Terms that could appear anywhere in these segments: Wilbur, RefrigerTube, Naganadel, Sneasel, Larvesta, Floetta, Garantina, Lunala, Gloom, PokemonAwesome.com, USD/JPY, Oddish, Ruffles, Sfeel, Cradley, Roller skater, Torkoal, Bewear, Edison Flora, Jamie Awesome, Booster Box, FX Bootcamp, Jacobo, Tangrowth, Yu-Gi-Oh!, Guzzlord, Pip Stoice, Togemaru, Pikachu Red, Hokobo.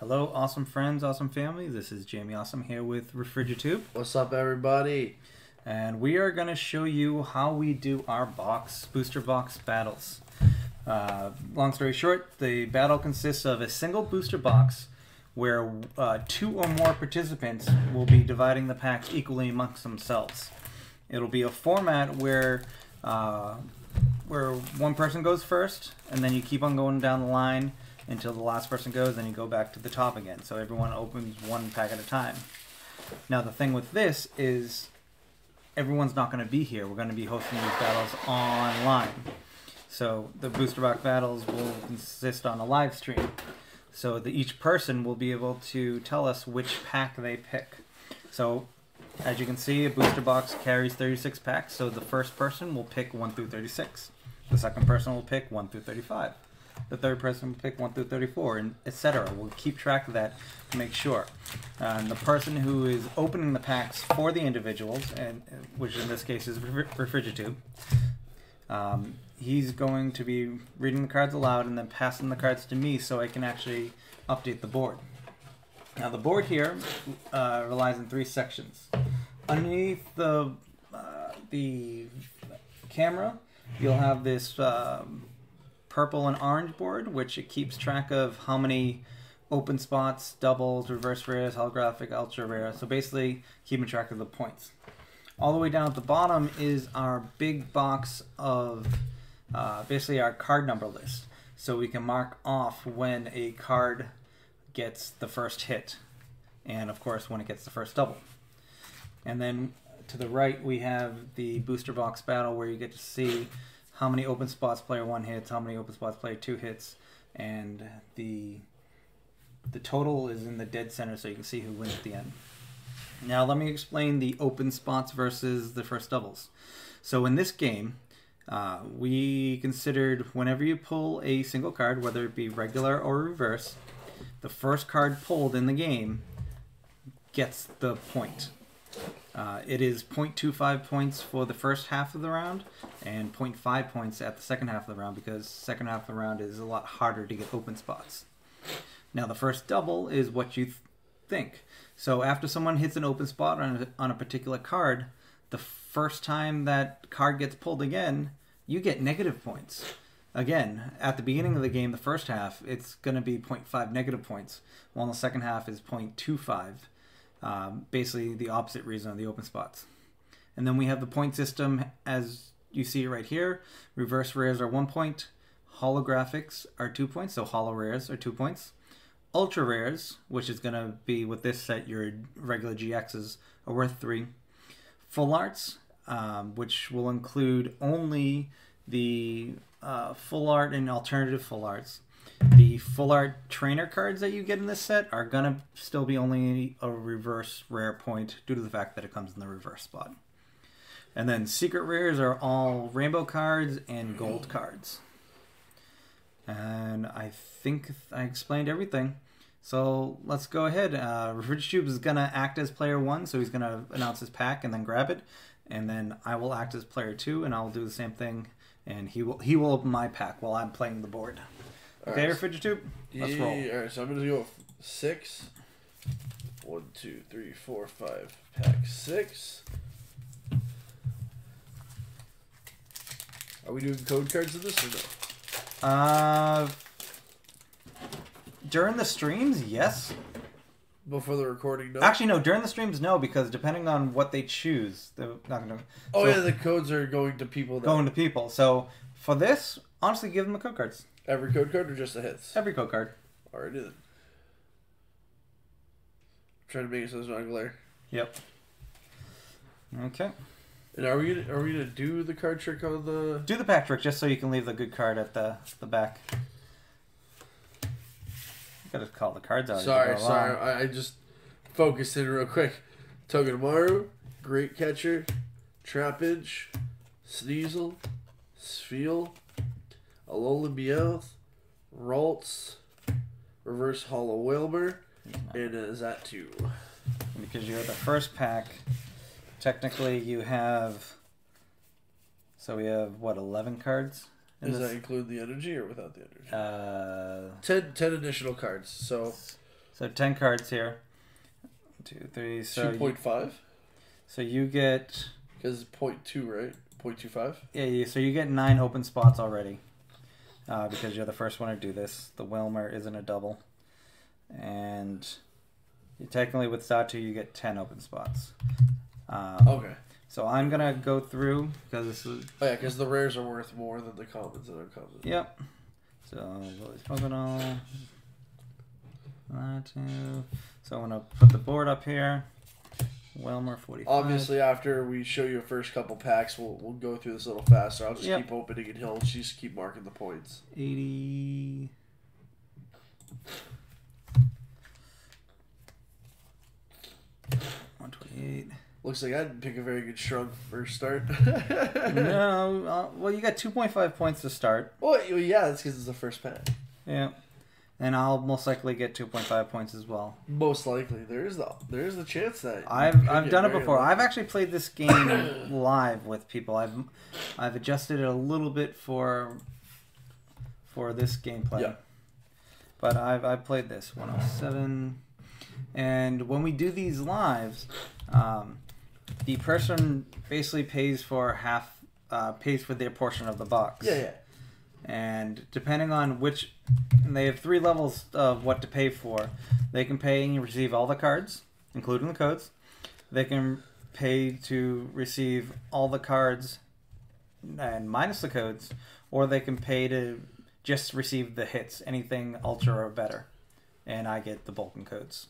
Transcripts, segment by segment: Hello, awesome friends, awesome family. This is Jamie Awesome here with RefrigerTube. What's up, everybody? And we are going to show you how we do our booster box battles. Long story short, the battle consists of a single booster box where two or more participants will be dividing the packs equally amongst themselves. It'll be a format where one person goes first, and then you keep on going down the line until the last person goes, then you go back to the top again. So everyone opens one pack at a time. Now the thing with this is everyone's not going to be here. We're going to be hosting these battles online. So the Booster Box battles will consist on a live stream. So each person will be able to tell us which pack they pick. So as you can see, a Booster Box carries 36 packs. So the first person will pick 1 through 36. The second person will pick 1 through 35. The third person will pick 1 through 34, and etc. We'll keep track of that to make sure. And the person who is opening the packs for the individuals, and which in this case is RefrigerTube, he's going to be reading the cards aloud and then passing the cards to me so I can actually update the board. Now the board here relies on three sections. Underneath the camera, you'll have this purple and orange board, which it keeps track of how many open spots, doubles, reverse rares, holographic, ultra rare. So basically keeping track of the points. All the way down at the bottom is our big box of basically our card number list. So we can mark off when a card gets the first hit. And of course when it gets the first double. And then to the right we have the booster box battle where you get to see how many open spots player 1 hits, how many open spots player 2 hits, and the total is in the dead center so you can see who wins at the end. Now let me explain the open spots versus the first doubles. So in this game, we considered whenever you pull a single card, whether it be regular or reverse, the first card pulled in the game gets the point. It is 0.25 points for the first half of the round and 0.5 points at the second half of the round because second half of the round is a lot harder to get open spots. Now the first double is what you think. So after someone hits an open spot on a particular card, the first time that card gets pulled again, you get negative points. Again, at the beginning of the game, the first half, it's going to be 0.5 negative points, while the second half is 0.25. Basically the opposite reason of the open spots. And then we have the point system as you see it right here. Reverse rares are 1 point. Holographics are 2 points, so holo rares are 2 points. Ultra rares, which is going to be with this set, your regular GXs, are worth 3. Full arts, which will include only the full art and alternative full arts. The full art trainer cards that you get in this set are going to still be only a reverse rare point due to the fact that it comes in the reverse spot. And then secret rares are all rainbow cards and gold cards. And I think I explained everything. So let's go ahead. RefrigerTube is going to act as player 1, so he's going to announce his pack and then grab it. And then I will act as player 2, and I'll do the same thing. And he will open my pack while I'm playing the board. Okay, right. RefrigerTube, let's roll. Alright, so I'm going to go 6. 1, 2, 3, 4, 5. Pack 6. Are we doing code cards in this or no? During the streams, yes. Before the recording, no? Actually, no, during the streams, no, because depending on what they choose, they're not going to... Oh, so yeah, the codes are going to people. That... Going to people. So, for this, honestly, give them the code cards. Every code card or just the hits? Every code card. Alrighty then. I'm trying to make it so there's not a glare. Yep. Okay. And are we gonna do the card trick on the? Do the pack trick just so you can leave the good card at the back. You gotta call the cards out. Sorry. I just focused in real quick. Togemaru, Great Catcher, Trappage, Sneasel, Sfeel. Alolan Bewear, Raltz, Reverse Holo Wailmer, and Zatu. Because you're the first pack, technically you have. So we have, what, 11 cards? Does that include the energy or without the energy? 10 additional cards. So So 10 cards here. 2, 3. So 2.5. So you get. Because it's 0.2, right? 0.25. Yeah. So you get 9 open spots already, because you're the first one to do this. The Wailmer isn't a double, and you technically with Satu you get 10 open spots. Okay. So I'm gonna go through because this is. Oh yeah, because the rares are worth more than the commons and uncommons. Yep. So Pogonal. So I'm gonna put the board up here. Wailmer 45. Obviously, after we show you the first couple packs, we'll go through this a little faster. I'll just keep opening and he'll just keep marking the points. 80. Looks like I didn't pick a very good shrug first start. No, well, you got 2.5 points to start. Well, yeah, that's because it's the first pack. Yeah, and I'll most likely get 2.5 points as well. Most likely, there is the chance that I've done it before. I've actually played this game live with people. I've adjusted it a little bit for this gameplay. Yeah. But I've played this 107, and when we do these lives. The person basically pays for their portion of the box. Yeah, yeah. And depending on which, and they have 3 levels of what to pay for. They can pay and receive all the cards, including the codes. They can pay to receive all the cards and minus the codes, or they can pay to just receive the hits, anything ultra or better. And I get the Bolton codes.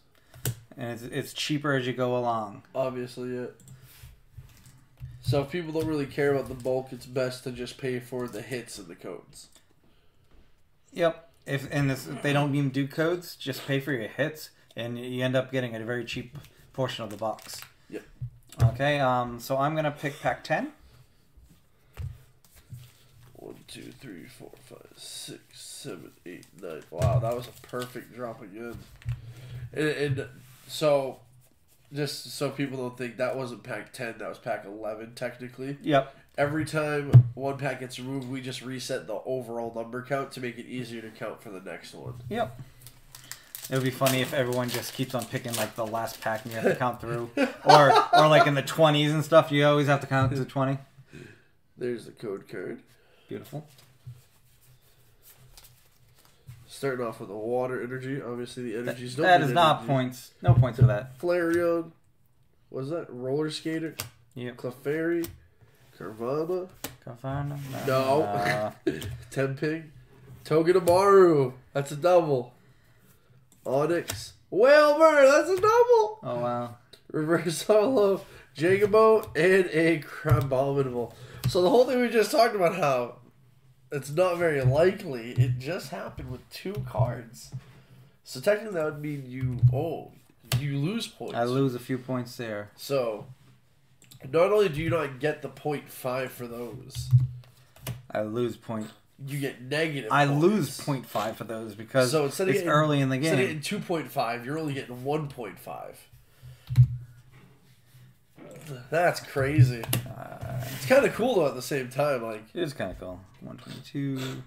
And it's cheaper as you go along. Obviously, yeah. So if people don't really care about the bulk, it's best to just pay for the hits and the codes. Yep. If they don't even do codes, just pay for your hits, and you end up getting a very cheap portion of the box. Yep. Okay, so I'm going to pick pack 10. 1, 2, 3, 4, 5, 6, 7, 8, 9. Wow, that was a perfect drop again. And so, just so people don't think that wasn't pack 10, that was pack 11, technically. Yep. Every time one pack gets removed, we just reset the overall number count to make it easier to count for the next one. Yep. It would be funny if everyone just keeps on picking, like, the last pack and you have to count through. or like, in the 20s and stuff, you always have to count to 20. There's the code card. Beautiful. Starting off with the water energy. Obviously, the energies don't. That is not points. No points for that. Flareon. What is that? Roller skater. Yeah. Clefairy. Carvanha. Carvanha. No. Temping. Togemaru. That's a double. Onix. Wailmer. That's a double. Oh wow. Reverse hollow. Jacobo and a Crabominable. So the whole thing we just talked about how. It's not very likely. It just happened with 2 cards. So technically that would mean you lose points. I lose a few points there. So not only do you not get the 0.5 for those. I lose point. You get negative points. Lose 0.5 for those because so it's getting, early in the game. Instead of getting 2.5, you're only getting 1.5. That's crazy. It's kind of cool though at the same time. Like it is kind of cool. 122.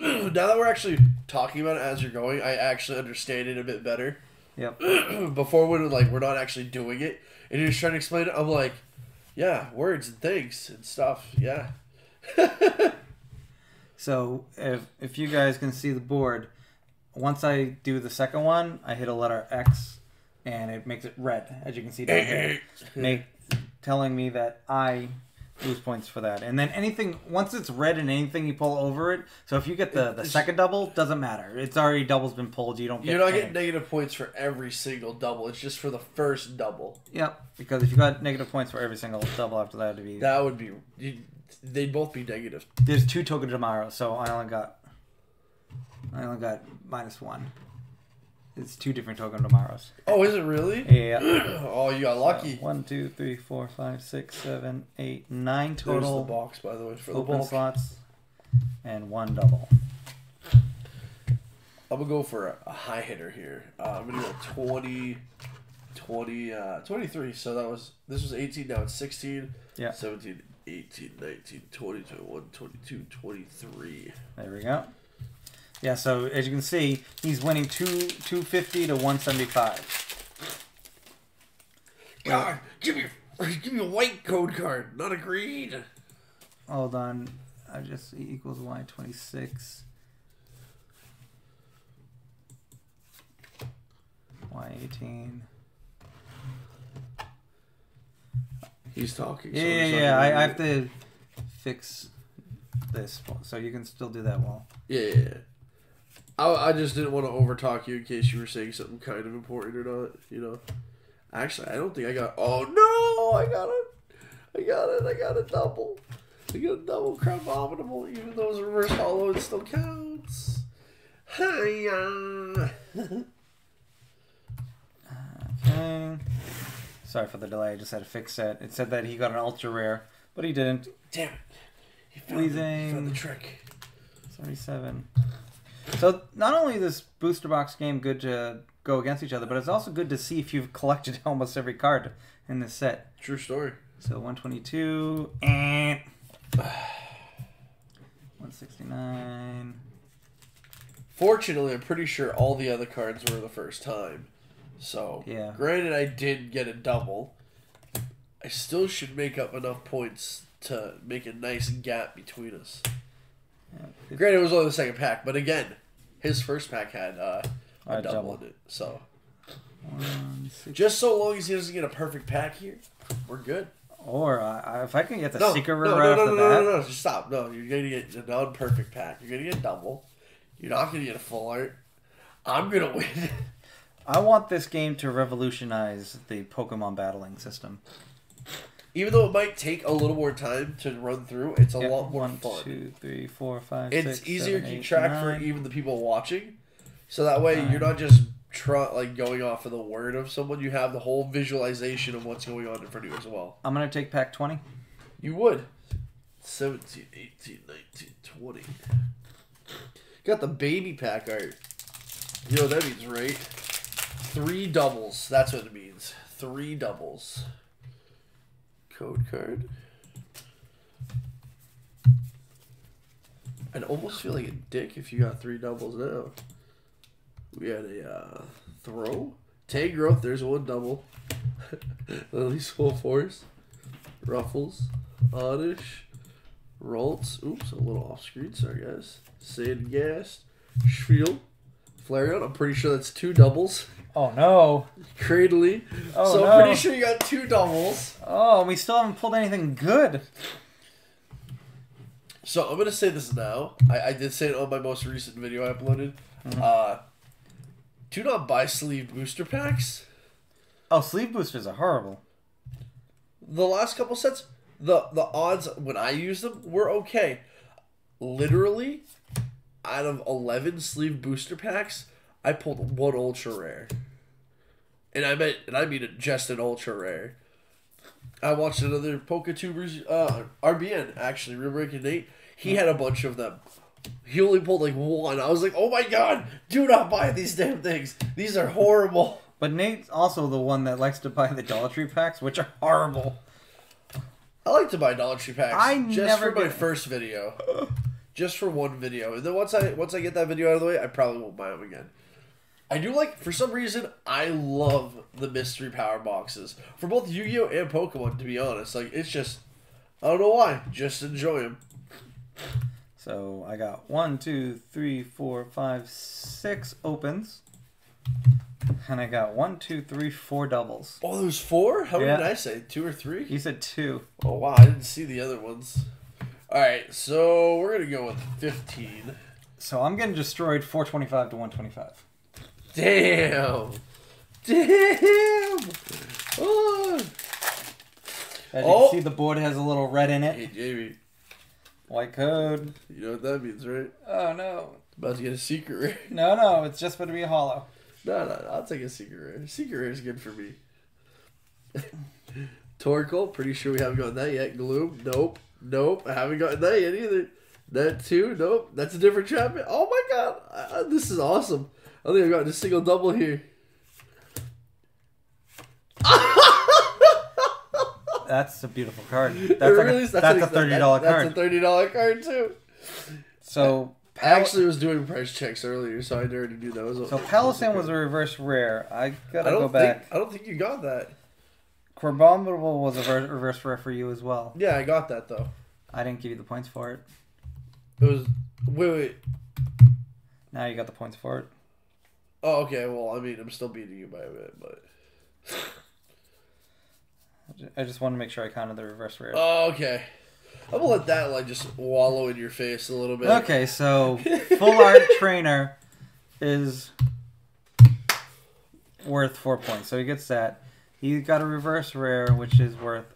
Now that we're actually talking about it as you're going, I actually understand it a bit better. Yep. Before when like we're not actually doing it, and you're just trying to explain it, I'm like, yeah, words and things and stuff. Yeah. So if you guys can see the board, once I do the second one, I hit a letter X. And it makes it red, as you can see down here, telling me that I lose points for that. And then anything, once it's red and anything you pull over it, so if you get the second double, doesn't matter. It's already double's been pulled. You don't. You're not getting negative points for every single double. It's just for the first double. Yep, because if you got negative points for every single double after that, it'd be that would be they'd both be negative. There's 2 Togemaru, so I only got -1. It's 2 different Togemaru's. Oh, is it really? Yeah. Oh, you got lucky. 1, 2, 3, 4, 5, 6, 7, 8, 9 total. There's the box, by the way, for the open slots. And 1 double. I'm going to go for a high hitter here. I'm going to go 23. So this was 18, now it's 16, yeah. 17, 18, 19, 20, 21, 22, 23. There we go. Yeah, so as you can see, he's winning 250 to 175. God, give me a white code card, not a green. Hold on, I just equals Y26. Y18. He's talking. So yeah. I have to fix this, so you can still do that wall. Yeah. I just didn't want to overtalk you in case you were saying something kind of important or not, you know. Actually, I don't think I got... Oh, no! I got a double. I got a double Crabominable, even though it's reverse hollow, it still counts. Hi-ya! Okay. Sorry for the delay. I just had to fix it. It said that he got an ultra rare, but he didn't. Damn it. He found the trick. 77. So not only is this booster box game good to go against each other, but it's also good to see if you've collected almost every card in this set. True story. So 122 and 169. Fortunately, I'm pretty sure all the other cards were the first time. So yeah. Granted, I did get a double. I still should make up enough points to make a nice gap between us. Yeah, granted, it was only the second pack, but again, his first pack had a double in it. So, just so long as he doesn't get a perfect pack here, we're good. Or if I can get the secret rare right off the bat. No, just stop. No, you're going to get a non-perfect pack. You're going to get a double. You're not going to get a full art. I'm going to win. I want this game to revolutionize the Pokemon battling system. Even though it might take a little more time to run through, it's a lot more fun. 1, 2, 3, 4, 5. It's easier to keep track for even the people watching, so that way you're not just going off of the word of someone. You have the whole visualization of what's going on in front of you as well. I'm gonna take pack 20. You would. 17, 18, 19, 20. Got the baby pack art. You know what that means, right? 3 doubles. That's what it means. 3 doubles. Code card. I'd almost feel like a dick if you got 3 doubles now. We had a throw. Tangrowth, there's 1 double. At least full force. Ruffles. Oddish. Raltz. Oops, a little off screen. Sorry, guys. Sandgast. Shriel. Flareon, I'm pretty sure that's 2 doubles. Oh, no. Cradley. Oh, so I'm pretty sure you got 2 doubles. Oh, we still haven't pulled anything good. So I'm going to say this now. I did say it on my most recent video I uploaded. Do not buy sleeve booster packs. Oh, sleeve boosters are horrible. The last couple sets, the odds when I used them were okay. Literally... Out of 11 sleeve booster packs, I pulled 1 ultra rare, and I mean just an ultra rare. I watched another PokeTuber's RBN actually, Real Break and Nate. He had a bunch of them. He only pulled like 1. I was like, oh my god, do not buy these damn things. These are horrible. But Nate's also the one that likes to buy the Dollar Tree packs, which are horrible. I like to buy Dollar Tree packs. My first video. Just for 1 video. And then once I get that video out of the way, I probably won't buy them again. I do like, for some reason, I love the mystery power boxes. For both Yu-Gi-Oh! And Pokemon, to be honest. Like, it's just, I don't know why. Just enjoy them. So, I got 1, 2, 3, 4, 5, 6 opens. And I got 1, 2, 3, 4 doubles. Oh, there's 4? How many did I say? 2 or 3? You said 2. Oh, wow. I didn't see the other ones. Alright, so we're going to go with 15. So I'm getting destroyed 425 to 125. Damn! Damn! Oh. As you can see, the board has a little red in it. Hey, Jamie. White code. You know what that means, right? Oh, no. About to get a secret rare. No, it's just going to be a hollow. No, I'll take a secret rare. Secret rare is good for me. Torkoal, pretty sure we haven't gotten that yet. Gloom, nope. Nope, I haven't gotten that yet either. That too? Nope. That's a different trap. Oh my god, this is awesome. I think I've gotten a single double here. That's a beautiful card. That's a $30 card. That's a $30 card too. So I actually was doing price checks earlier, so I already knew that was. So Palisand was a reverse rare. I gotta go back. I don't think you got that. Crabominable was a reverse rare for you as well. Yeah, I got that though. I didn't give you the points for it. It was wait. Now you got the points for it. Oh, okay. Well, I mean, I'm still beating you by a bit, but. I just want to make sure I counted the reverse rare. Oh, okay. I'm gonna let that like just wallow in your face a little bit. Okay, so full art trainer is worth 4 points, so he gets that. He got a reverse rare, which is worth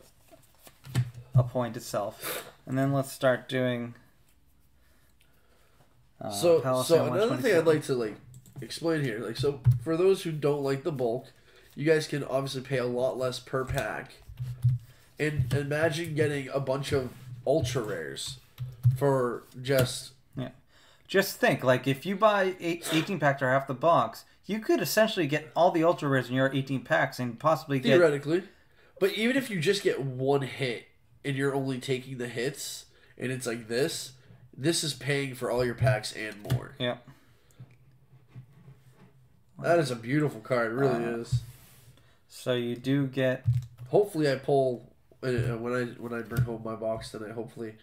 a point itself. And then let's start doing. So another thing I'd like to explain here, so for those who don't like the bulk, you guys can obviously pay a lot less per pack, and imagine getting a bunch of ultra rares for just Just think, like if you buy 18 packs or half the box, you could essentially get all the ultra rares in your 18 packs and possibly get theoretically. But even if you just get one hit and you're only taking the hits, and it's like this, this is paying for all your packs and more. Yeah. That is a beautiful card, it really is. So you do get. Hopefully, I pull. When I bring home my box tonight, hopefully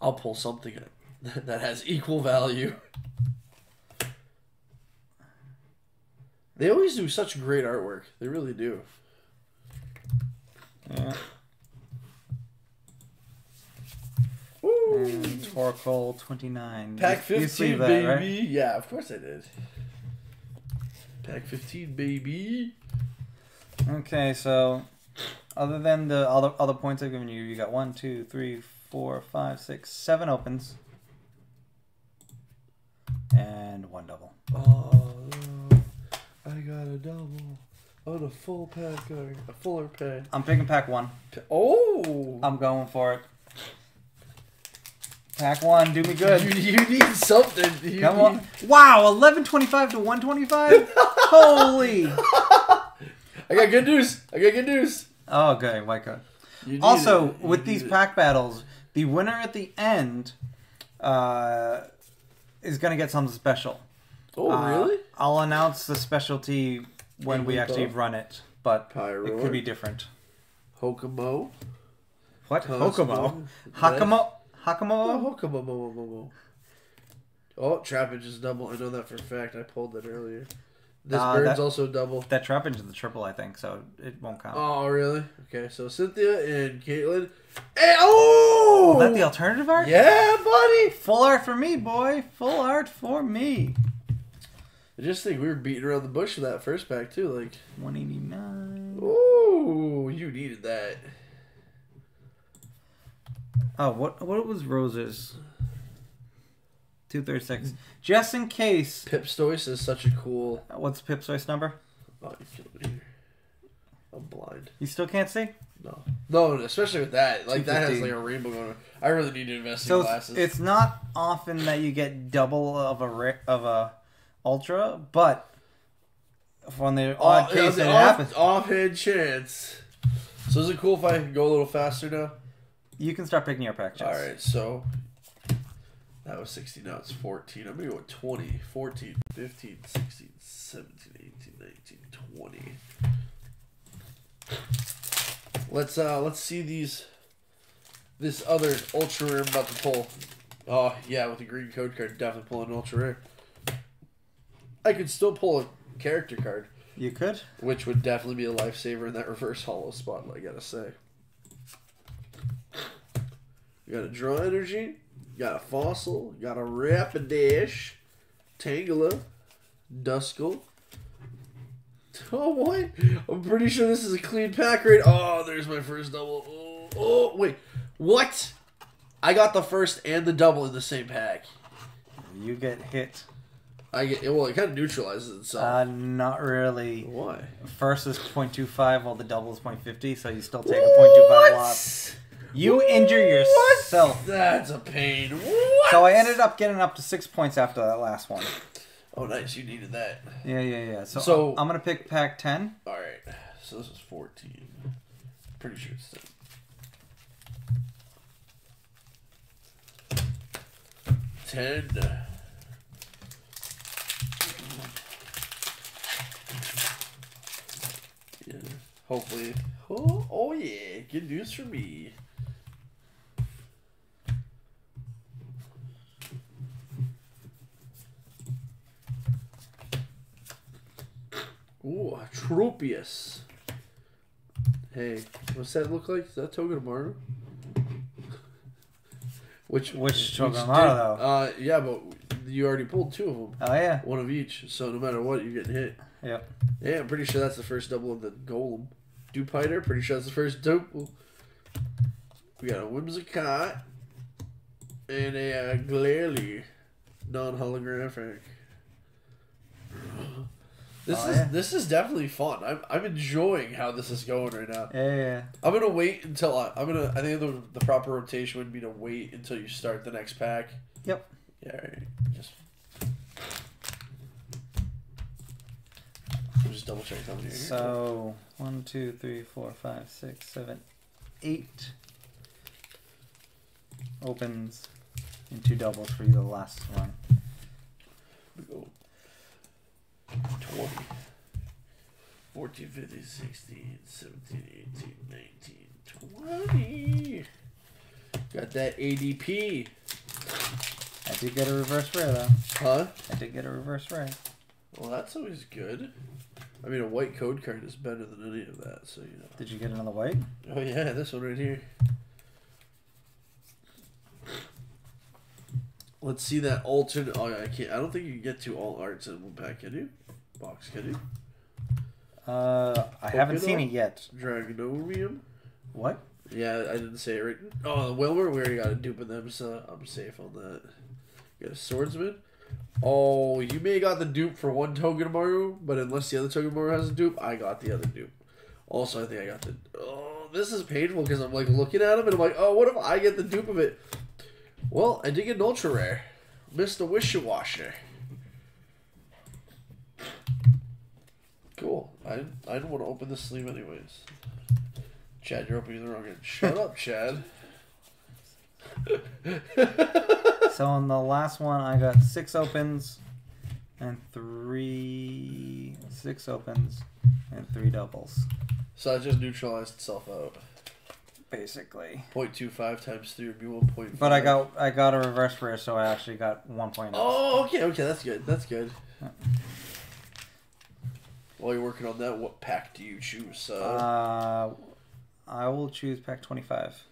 I'll pull something that has equal value. They always do such great artwork. They really do. Yeah. Woo! And Torkoal 29. Pack 15, that, baby. Right? Yeah, of course I did. Pack 15, baby. Okay, so. Other than the other points I've given you, you got 1, 2, 3, 4, 5, 6, 7 opens. And 1 double. Oh, I got a double on a full pack, or a fuller pack. I'm picking pack 1. Oh! I'm going for it. Pack 1, do me good. You need something. Come on. Wow, 1125 to 125? Holy! I got good news. Oh, okay, my God. Also, with these pack battles, the winner at the end is going to get something special. Oh, really? I'll announce the specialty when we actually run it, but it could be different. Hokobo. What? Hokobo? Hokobo. Oh, Trappage is double. I know that for a fact. I pulled that earlier. This bird's also double. That Trappage is the triple, I think, so it won't count. Oh, really? Okay, so Cynthia and Caitlin. Hey, oh! Is that the alternative art? Yeah, buddy! Full art for me, boy. Full art for me. I just think we were beating around the bush with that first pack, too. Like 189. Ooh, you needed that. Oh, what was Rose's? 236. Just in case. Pip Stoice is such a cool. What's Pip Stoice number? Oh, you killed me. I'm blind. You still can't see? No. No, especially with that. Like that has like a rainbow going on. I really need to invest in glasses. It's not often that you get double of a ultra, but on the odd case that it happens. Offhand chance. So is it cool if I can go a little faster now? You can start picking your pack chance. All right, so. That was 16, now it's 14. I'm going to go with 20, 14, 15, 16, 17, 18, 19, 20. Let's see this other ultra rare I'm about to pull. Oh, yeah, with the green code card, definitely pull an ultra rare. I could still pull a character card. You could? Which would definitely be a lifesaver in that reverse hollow spot, I got to say. You got to draw energy. Got a Fossil, got a Rapidash, Tangela, Duskull. Oh boy, I'm pretty sure this is a clean pack rate. Oh, there's my first double. Oh, wait, what? I got the first and the double in the same pack. You get hit. I get well. It kind of neutralizes itself. Not really. Why? First is 0.25, while the double is 0.50, so you still take a 0.25 loss. You injure yourself. What? That's a pain. What? So I ended up getting up to 6 points after that last one. Oh, nice. You needed that. Yeah. So I'm going to pick pack 10. All right. So this is 14. Pretty sure it's 10. Yeah, hopefully. Oh, oh yeah, good news for me. Ooh, Tropius. Hey, what's that look like? Is that Togemaru? Which Togemaru, though? Yeah, but you already pulled two of them. Oh, yeah. One of each, so no matter what, you're getting hit. Yep. Yeah, I'm pretty sure that's the first double of the Golem. Dupiter, pretty sure that's the first double. We got a Whimsicott and a Glalie, non-holographic. This is definitely fun. I'm enjoying how this is going right now. Yeah, yeah. I'm gonna wait until I think the proper rotation would be to wait until you start the next pack. Yep. Yeah. All right. Just double check something here. So 1, 2, 3, 4, 5, 6, 7, 8 opens and 2 doubles for you. The last one. We go. 20, 14, 15, 16, 17, 18, 19, 20. Got that ADP. I did get a reverse rare, though. Huh? I did get a reverse rare. Well, that's always good. I mean, a white code card is better than any of that, so, you know. Did you get another white? Oh, yeah, this one right here. Let's see that alternate. Oh, I can't. I don't think you can get to all arts in one pack. Can you? Box, can you? I haven't seen it yet. Dragonomium. What? Yeah, I didn't say it right. Oh, Wilbur, we already got a dupe of them, so I'm safe on that. You got a Swordsman. Oh, you may have got the dupe for one Togemaru, but unless the other Togemaru has a dupe, I got the other dupe. Also, I think I got the. Oh, this is painful because I'm like looking at him and I'm like, oh, what if I get the dupe of it? Well, I did get an ultra rare. Mr. Wishy-Washer. Cool. I don't want to open this sleeve anyways. Chad, you're opening the wrong end. Shut up, Chad. So on the last one, I got 6 opens and 3... 6 opens and 3 doubles. So I just neutralized itself out. Basically, 0.25 times 3 would be 1.5. But I got a reverse rare, so I actually got 1.0. Oh, okay, that's good. That's good. Yeah. While you're working on that, what pack do you choose? I will choose pack 25.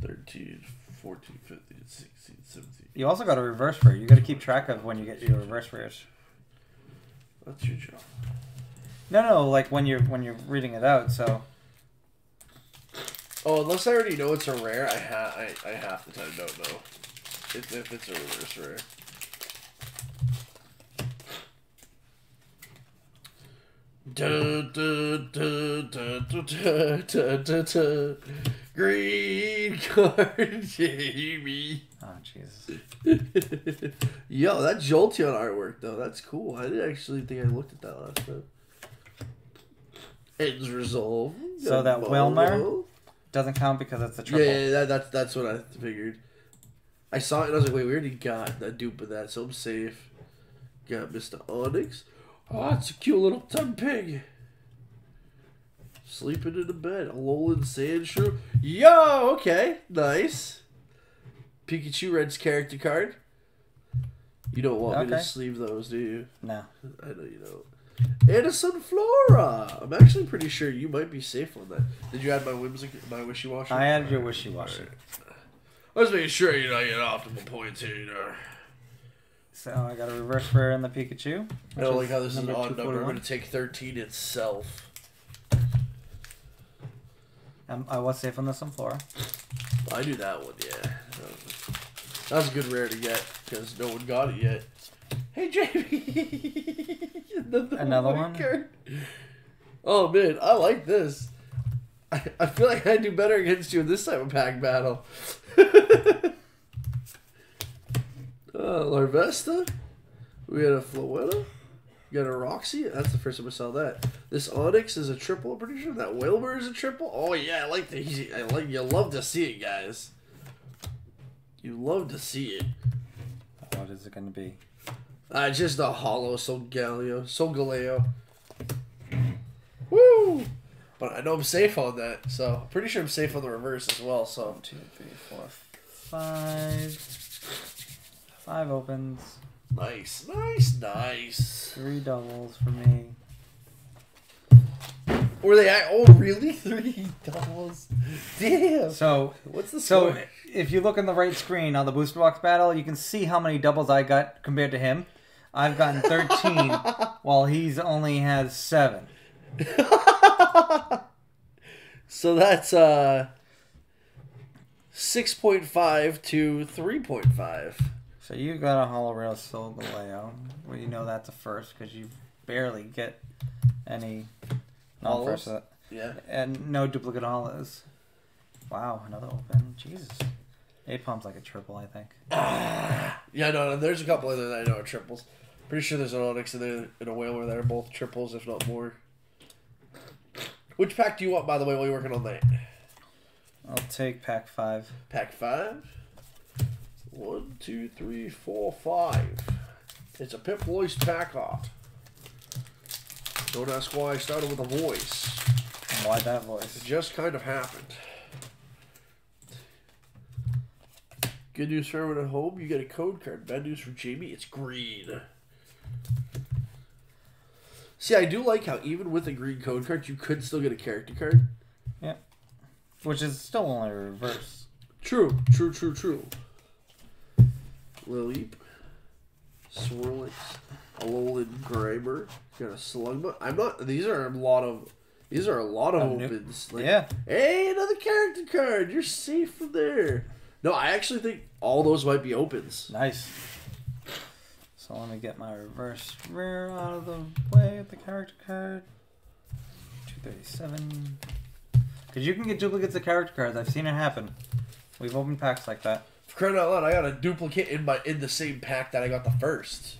13, 14, 15, 16, 17. You also got a reverse rare. You got to keep track of when you get your reverse rares. That's your job. No, like when you're reading it out, so. Oh, unless I already know it's a rare, I half the time don't know if it's a reverse rare. Green card, Jamie. Oh, Jesus. Yo, that Jolteon artwork, though, that's cool. I didn't actually think I looked at that last time. Ends resolve. So that Wailmer... Doesn't count because it's a triple. Yeah, that's what I figured. I saw it and I was like, wait, we already got that dupe of that, so I'm safe. Got Mr. Onix. Oh, it's a cute little tub pig. Sleeping in the bed. Alolan Sand Shrew. Yo, okay. Nice. Pikachu Red's character card. You don't want me to sleeve those, do you? No. I know you don't. Edison Flora! I'm actually pretty sure you might be safe on that. Did you add my wishy-washy? I added your wishy-washy. Right. I was making sure you don't get optimal points here, you know. So I got a reverse rare in the Pikachu. I don't like how this is an odd number. I'm going to take 13 itself. I was safe on this on Flora. I knew that one, yeah. That was a good rare to get because no one got it yet. Hey, Jamie! Another one? Card. Oh, man, I like this. I feel like I do better against you in this type of pack battle. Larvesta. We had a Floetta. We got a Roxie. That's the first time I saw that. This Onix is a triple, I'm pretty sure. That Wailmer is a triple. Oh, yeah, I like the. You love to see it, guys. You love to see it. What is it going to be? Just a hollow Solgaleo. Woo! But I know I'm safe on that, so I'm pretty sure I'm safe on the reverse as well. So 1, 2, 3, 4, 5. 5 opens. Nice, nice, nice. 3 doubles for me. Were they? Oh, really? 3 doubles? Damn. So what's the score? So if you look on the right screen on the booster box battle, you can see how many doubles I got compared to him. I've gotten 13, while he's only has 7. So that's 6.5 to 3.5. So you got a Hollow Rail Solgaleo. Well, you know that's a first because you barely get any non-first. Yeah. And no duplicate hollows. Wow, another open. Jesus. Apomp's like a triple, I think. Yeah, no, there's a couple in there that I know are triples. Pretty sure there's an Onix in there and a Wailmer that are both triples, if not more. Which pack do you want, by the way, while you're working all night? I'll take pack 5. Pack 5? 1, 2, 3, 4, 5. It's a Pip Stoice pack-off. Don't ask why I started with a voice. Why that voice? It just kind of happened. Good news for everyone at home. You get a code card. Bad news for Jamie. It's green. See, I do like how even with a green code card, you could still get a character card. Yeah. Which is still only a reverse. True. True, true, true. Lilip. Swirlix. Alolan Grimer. Got a Slugma. I'm not... These are a lot of opens. Like, yeah. Hey, another character card. You're safe from there. No, I actually think all those might be opens. Nice. So let me get my reverse rare out of the way with the character card. 237. Because you can get duplicates of character cards. I've seen it happen. We've opened packs like that. For crying out loud, I got a duplicate in the same pack that I got the first.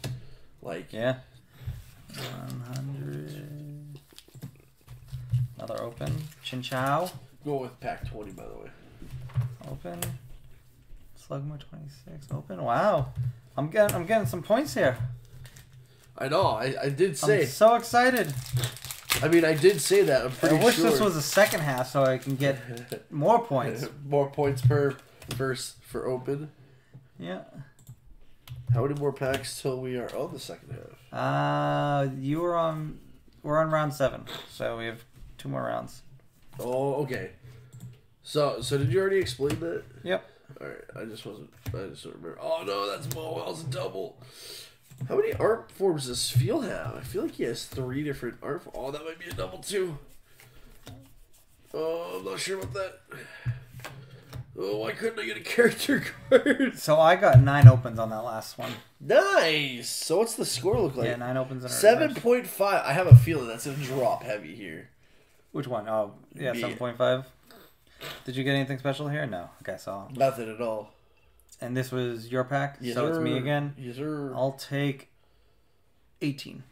Like, yeah. 100. Another open. Chinchou. Go with pack 20, by the way. Open. Slugma 26. Open. Wow. I'm getting some points here. I know. I did say. I'm so excited. I mean, I did say that. I'm pretty sure. I wish this was the second half so I can get more points. More points per verse for open. Yeah. How many more packs till we are on the second half? We're on round 7. So we have 2 more rounds. Oh, okay. So did you already explain that? Yep. Alright, I just don't remember. Oh no, that's Mo Wells double. How many art forms does Feel have? I feel like he has 3 different art forms. Oh, that might be a double too. Oh, I'm not sure about that. Oh, why couldn't I get a character card? So I got 9 opens on that last one. Nice! So what's the score look like? Yeah, 9 opens and 7.5. I have a feeling that's gonna drop heavy here. Which one? Oh, yeah, 7.5. Did you get anything special here? No. Okay, so... Nothing at all. And this was your pack? Yes, so it's me again? Yes, sir. I'll take 18.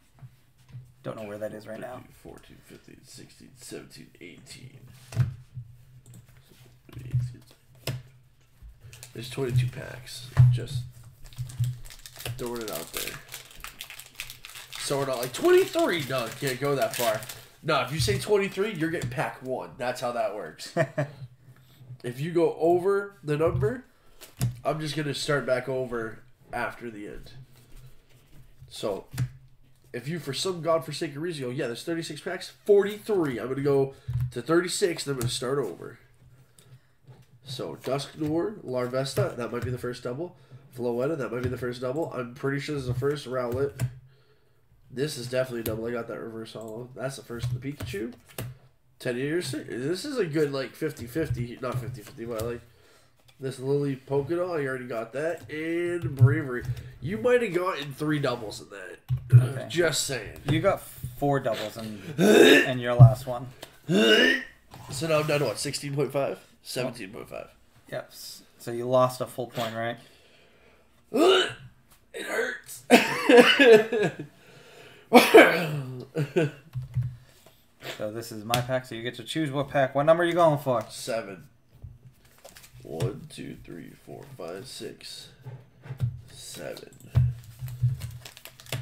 Don't know where that is right now. 14, 15, 16, 17, 18. There's 22 packs. Just throwing it out there. So we're not like, 23! No, can't go that far. No, if you say 23, you're getting pack 1. That's how that works. If you go over the number, I'm just going to start back over after the end. So, if you, for some godforsaken reason, go, yeah, there's 36 packs, 43. I'm going to go to 36, then I'm going to start over. So, Duskull, Larvesta, that might be the first double. Floetta, that might be the first double. I'm pretty sure this is the first Rowlet. This is definitely a double. I got that reverse hollow. That's the first of the Pikachu. Teddy Anderson. This is a good, like, 50-50. Not 50-50, but, like, this Lily Pokédoll. I already got that. And Bravery. You might have gotten 3 doubles in that. Okay. Just saying. You got 4 doubles in your last one. So now I'm down to what? 16.5? 17.5. Yep. So you lost a full point, right? It hurts. So this is my pack, so you get to choose what pack. What number are you going for? 7. 1, 2, 3, 4, 5, 6, 7.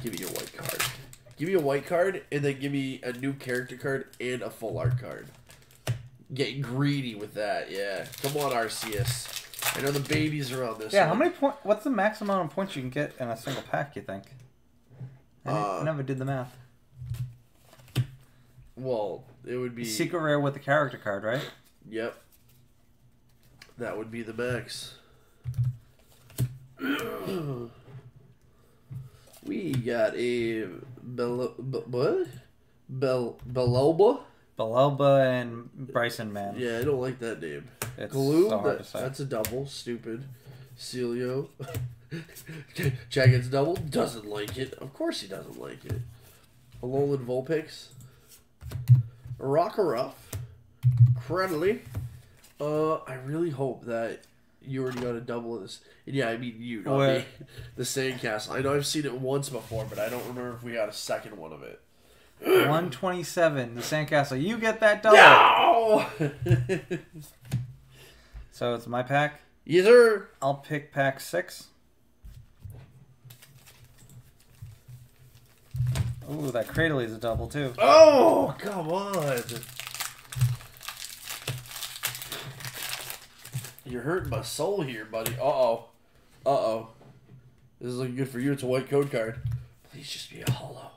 Give me your white card. Give me a white card, and then give me a new character card and a full art card. Getting greedy with that, yeah. Come on, Arceus. I know the babies are on this. Yeah, one. How many points? What's the maximum amount of points you can get in a single pack, you think? I never did the math. Well, it would be... Secret Rare with the character card, right? Yep. That would be the max. We got a... Belloba? Belloba and Bryson Man. Yeah, I don't like that name. It's Gloom, so that's a double. Stupid. Celio. Jagged's double. Doesn't like it. Of course he doesn't like it. Alolan Vulpix. Rockruff. Credly. I really hope that you already got a double of this. And yeah, I mean you, not me. The Sandcastle. I know I've seen it once before, but I don't remember if we got a second one of it. 127, the Sandcastle. You get that double. No! So it's my pack? Yes, sir. I'll pick pack 6. Ooh, that Cradley is a double, too. Oh, come on. You're hurting my soul here, buddy. Uh-oh. Uh-oh. This is looking good for you. It's a white code card. Please just be a hollow.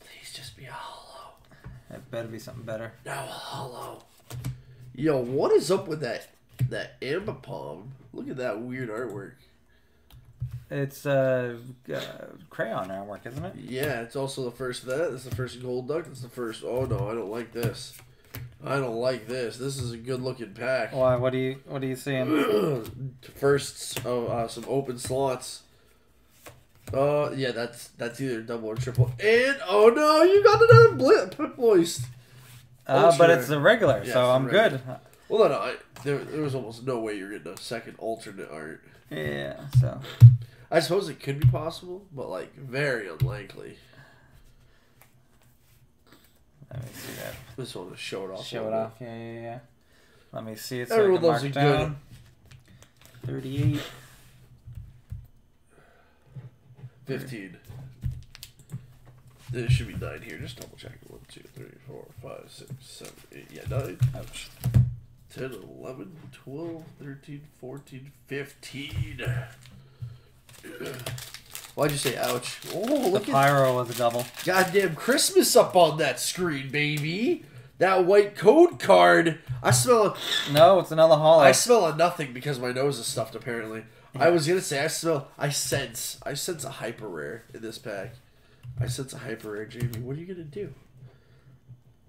Please just be a hollow. That better be something better. No, a hollow. Yo, what is up with that Ambipom? Look at that weird artwork. It's crayon artwork, isn't it? Yeah, it's also the first of that. It's the first gold duck. It's the first... Oh, no, I don't like this. I don't like this. This is a good-looking pack. Why? What are you seeing? First, some open slots. Yeah, that's either double or triple. And oh no, you got another Pip Stoice. But it's the regular, yeah, so I'm good. Well, no, there was almost no way you're getting a second alternate art. Yeah, so I suppose it could be possible, but like very unlikely. Let me see that. This one to show it off. Show it off, yeah. Let me see it so everyone I can mark down. Good. 38. 15. There should be 9 here. Just double check. 1, 2, 3, 4, 5, 6, 7, 8, yeah, 9. Ouch. 10, 11, 12, 13, 14, 15. Why'd you say ouch? Oh, look, the pyro was a double. Goddamn Christmas up on that screen, baby. That white code card. I smell a... No, it's another holiday. I smell a nothing because my nose is stuffed, apparently. Yeah. I was going to say, I sense a hyper rare in this pack. I sense a hyper rare, Jamie. What are you going to do?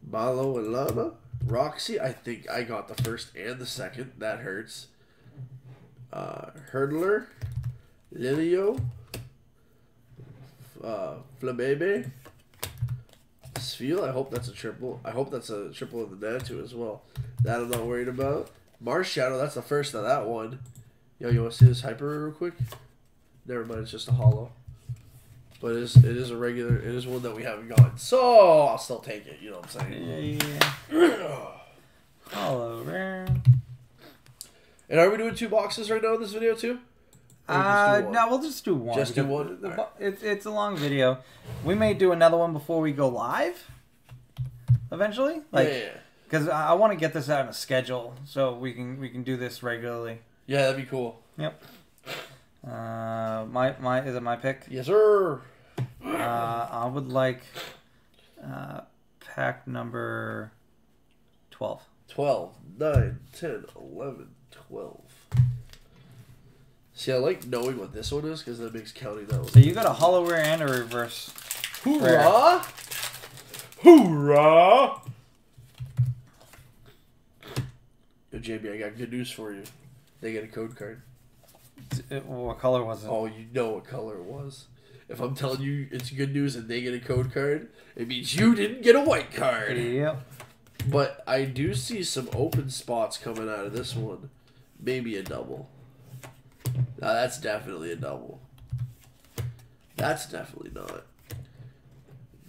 Malo and Llama? Roxie? I think I got the first and the second. That hurts. Hurdler. Lilio. Flabébé. Sfeel, I hope that's a triple. I hope that's a triple of the Natu as well. That I'm not worried about. Marshadow, that's the first of that one. Yo, you want to see this hyper real quick? Never mind, it's just a hollow. But it is a regular, it is one that we haven't gotten. So, I'll still take it, you know what I'm saying? Yeah. Hollow rare. And are we doing 2 boxes right now in this video too? No, we'll just do one. Just do one? Right. It's a long video. We may do another one before we go live, eventually. Like, yeah. Because I want to get this out on a schedule so we can do this regularly. Yeah, that'd be cool. Yep. My is it my pick? Yes, sir. I would like pack number 12. 12, 9, 10, 11, 12. See, I like knowing what this one is because that makes counting that one. So you got a hollow rare and a reverse. Hoorah! Hoorah! Yo, Jamie, I got good news for you. They get a code card. What color was it? Oh, you know what color it was. If I'm telling you it's good news and they get a code card, it means you didn't get a white card. Yep. But I do see some open spots coming out of this one. Maybe a double. No, that's definitely a double. That's definitely not.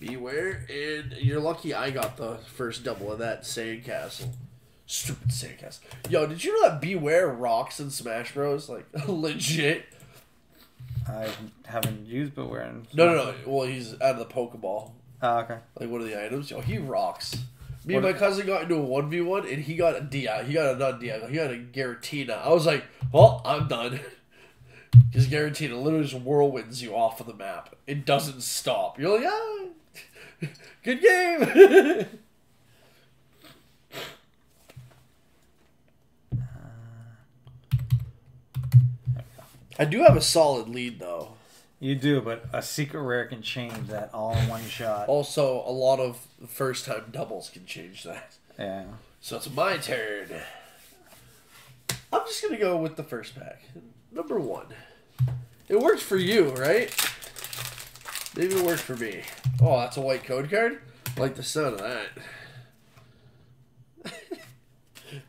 Bewear, and you're lucky I got the first double of that Sandcastle. Stupid Sandcastle. Yo, did you know that Bewear rocks in Smash Bros? Like, legit. I haven't used Bewear in... No. Well, he's out of the Pokeball. Oh, okay. Like, one of the items. Yo, he rocks. Me and my cousin got into a 1v1, and he got a Dialga. He got a Garantina. I was like, well, I'm done. Because Garantina literally just whirlwinds you off of the map. It doesn't stop. You're like, yeah, good game. I do have a solid lead, though. You do, but a secret rare can change that all in one shot. Also, a lot of first-time doubles can change that. Yeah. So it's my turn. I'm just going to go with the first pack. Number one. It worked for you, right? Maybe it worked for me. Oh, that's a white code card? I like the sound of that.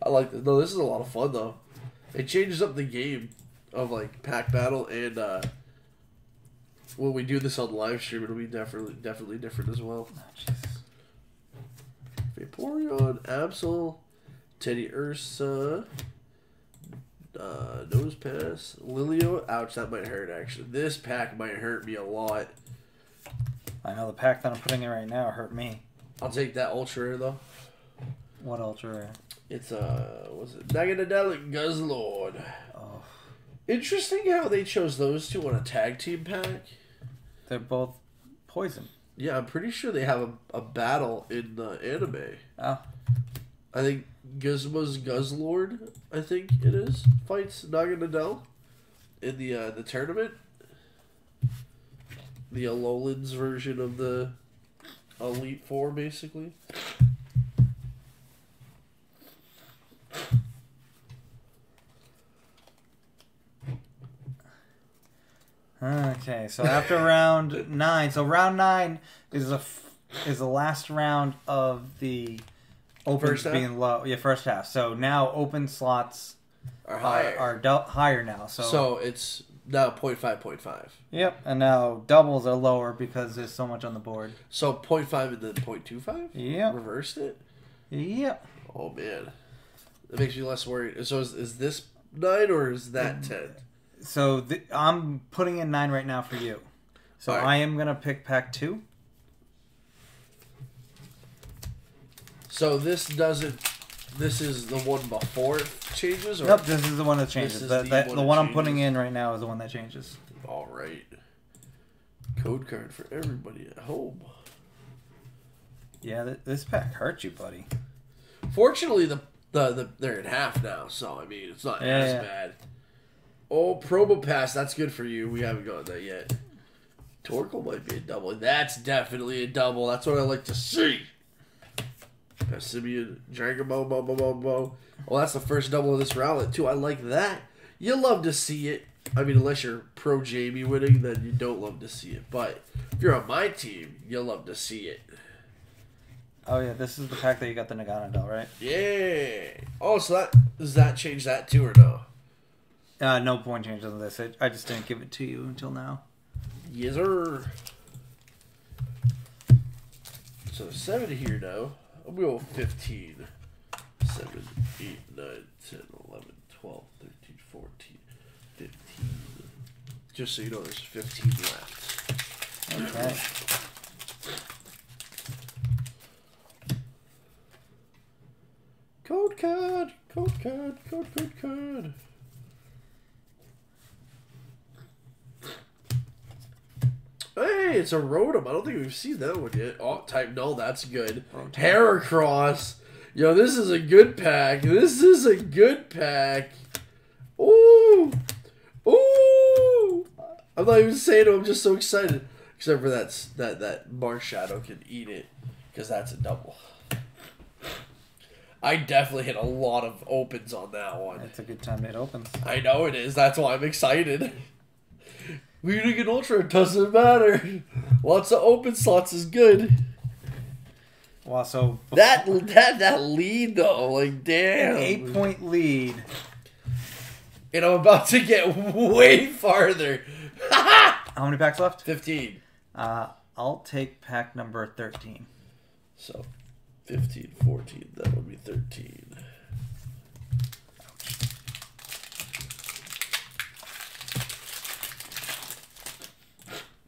I like this. No, this is a lot of fun, though. It changes up the game of, like, pack battle and, when we do this on live stream, it'll be definitely different as well. Oh, Vaporeon, Absol, Teddy Ursa, Nosepass, Lilio. Ouch, that might hurt, actually. This pack might hurt me a lot. I know the pack that I'm putting in right now hurt me. I'll take that ultra rare, though. What ultra rare? It's, what's it? Nagadadelic Guzzlord. Oh. Interesting how they chose those two on a tag team pack. They're both poison. Yeah, I'm pretty sure they have a battle in the anime. Oh. I think Gizmo's Guzzlord, I think it is, fights Naganadel in the tournament. The Alolan's version of the Elite Four, basically. Okay, so after round 9, so round 9 is the last round of the opens being low. Yeah, first half. So now open slots are higher. Are higher now. So it's now 0.5, 0.5. Yep, and now doubles are lower because there's so much on the board. So 0.5 and then 0.25? Yep. Reversed it? Yep. Oh man, that makes me less worried. So is this 9 or is that 10? So I'm putting in 9 right now for you. So right. I am going to pick pack 2. So this doesn't... This is the one before it changes? Or nope, this is the one that changes. The one I'm putting in right now is the one that changes. All right. Code card for everybody at home. Yeah, this pack hurt you, buddy. Fortunately, they're in half now. So, I mean, it's not as bad. Oh, Probopass, that's good for you. We haven't got that yet. Torkoal might be a double. That's definitely a double. That's what I like to see. Passimian, Dragamo, bo. Well, that's the first double of this Rowlet, too. I like that. You love to see it. I mean, unless you're pro Jamie winning, then you don't love to see it. But if you're on my team, you'll love to see it. Oh, yeah, this is the pack that you got the Naganadel, right? Yeah. Oh, so that does that change that, too, or no? No point changes on this. I just didn't give it to you until now. Yes, sir. So 7 here now. I'm going to go 15. 7, 8, 9, 10, 11, 12, 13, 14, 15. Just so you know, there's 15 left. Okay. Code card! Code card! Code card! Hey, it's a Rotom. I don't think we've seen that one yet. Oh, type null. That's good. Heracross. Yo, this is a good pack. This is a good pack. Ooh. Ooh. I'm not even saying it. I'm just so excited. Except for that Marshadow can eat it. Because that's a double. I definitely hit a lot of opens on that one. That's a good time to hit opens. I know it is. That's why I'm excited. We're gonna get Ultra, doesn't matter. Lots of open slots is good. Wow, so that lead though, like damn. 8-point lead. And I'm about to get way farther. How many packs left? 15. I'll take pack number 13. So 15, 14, that would be 13.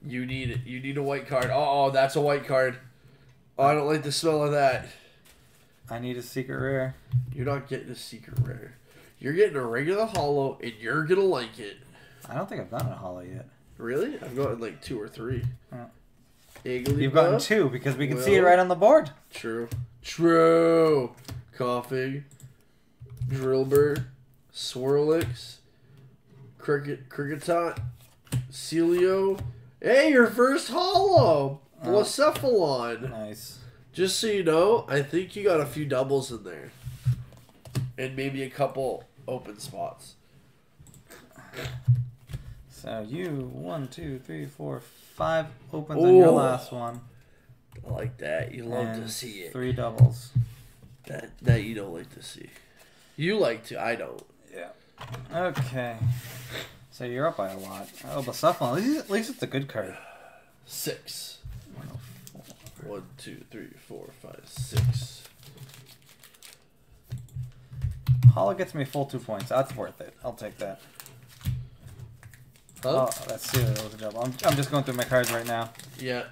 You need it. You need a white card. Oh, that's a white card. Oh, I don't like the smell of that. I need a secret rare. You're not getting a secret rare. You're getting a regular holo, and you're going to like it. I don't think I've gotten a holo yet. Really? I've gotten like 2 or 3. Yeah. You've gotten 2 because we can see it right on the board. True. True. Coughing. Drillbur. Swirlix. Cricketot. Celio. Hey, your first holo! Blacephalon. Nice. Just so you know, I think you got a few doubles in there. And maybe a couple open spots. So you, 1, 2, 3, 4, 5 opens on your last one. I like that. You love to see it. 3 doubles. That you don't like to see. You like to. I don't. Yeah. Okay. So you're up by a lot. Oh, Blacephalon. At least it's a good card. 6. 104. 1, 2, 3, 4, 5, 6. Holo gets me a full 2 points. That's worth it. I'll take that. Huh? Oh, that's silly. That was a double. I'm just going through my cards right now. Yeah.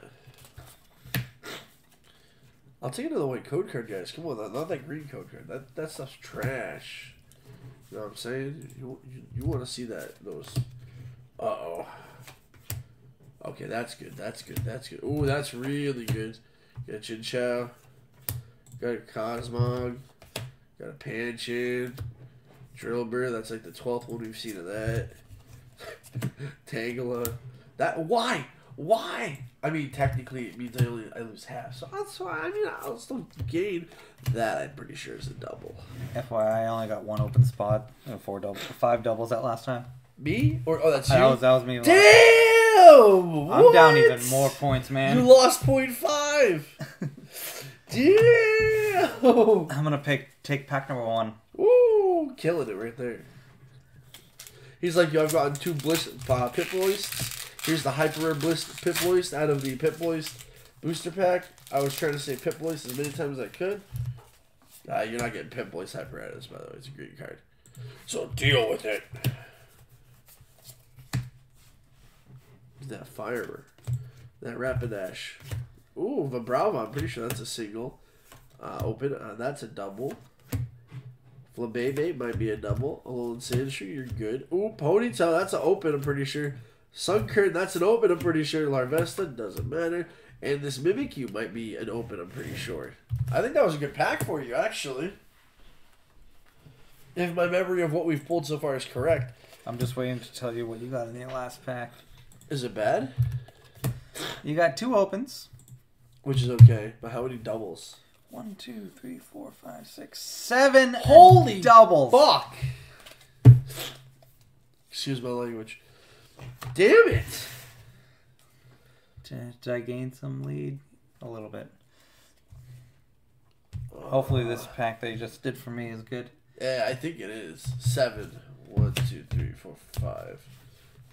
I'll take another white code card, guys. Come on, not that green code card. That stuff's trash. You know what I'm saying? You want to see those. Uh-oh. Okay, that's good. That's good. That's good. Ooh, that's really good. Got a Chinchou. Got a Cosmog. Got a Pancham. Drillbur. That's like the 12th one we've seen of that. Tangela. Why? I mean, technically, it means I lose half. So that's why. I mean, I'll still gain that. I'm pretty sure is a double. FYI, I only got 1 open spot and 4 doubles, 5 doubles that last time. Me? Or that's you. That was me. Damn! I'm down even more points, man. You lost 0.5. Damn! I'm gonna take pack number 1. Woo! Killing it right there. He's like, yo, I've gotten 2 Pip Stoice. Here's the Hyper Rare Pip Stoice out of the Pip Stoice booster pack. I was trying to say Pip Stoice as many times as I could. You're not getting Pip Stoice Hyper out of this, by the way. It's a green card. So deal with it. That Firebird. That Rapidash. Ooh, Vibrava. I'm pretty sure that's a single. Open. That's a double. Flabébé might be a double. A little Sandshrew, you're good. Ooh, Ponytail. That's an open, I'm pretty sure. Sunkern, that's an open, I'm pretty sure. Larvesta, doesn't matter. And this Mimikyu might be an open, I'm pretty sure. I think that was a good pack for you, actually. If my memory of what we've pulled so far is correct. I'm just waiting to tell you what you got in the last pack. Is it bad? You got 2 opens. Which is okay, but how many doubles? 1, 2, 3, 4, 5, 6, 7 holy doubles. Fuck! Excuse my language. Damn it! Did I gain some lead? A little bit. Hopefully this pack that you just did for me is good. Yeah, I think it is. 7. 1, 2, 3, 4, 5.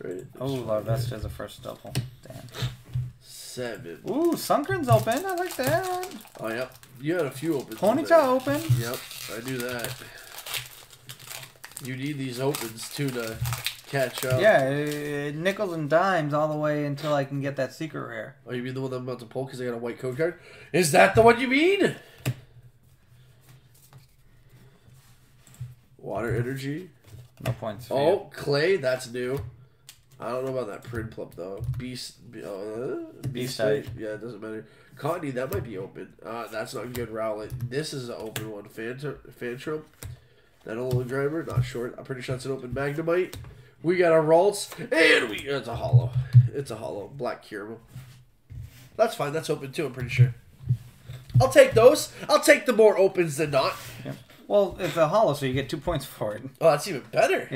Right. Oh, Larvesta has a first double. Damn. 7. Ooh, Sunkern's open. I like that. Oh, yep. You had a few open. Ponytail open. Yep, I do that. You need these opens, too, to catch up. Yeah, nickels and dimes all the way until I can get that secret rare. Oh, you mean the one that I'm about to pull because I got a white code card? Is that the one you mean? Water energy. No points for you. Clay, that's new. I don't know about that Prinplup, though. Beast type. Yeah, it doesn't matter. Cottony, that might be open. That's not good. Rowlet. This is an open one. Fantrum. That old driver. Not short. I'm pretty sure that's an open Magnemite. We got a Raltz, and it's a holo. It's a holo. Black Kirby. That's fine. That's open, too, I'm pretty sure. I'll take those. I'll take the more opens than not. Yeah. Well, it's a holo, so you get 2 points for it. Oh, that's even better.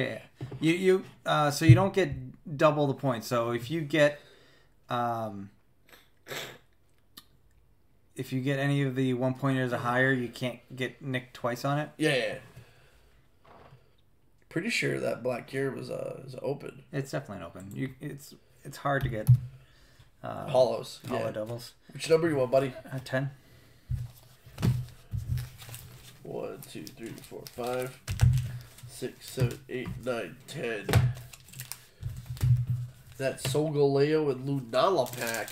Yeah. So you don't get double the points. So if you get... if you get any of the one-pointers or higher, you can't get nicked twice on it. Yeah. Pretty sure that Black Gear was open. It's definitely an open. It's hard to get hollows. Hollow doubles. Which number you want, buddy? 10. 1, 2, 3, 4, 5, 6, 7, 8, 9, 10. that Solgaleo and Lunala pack.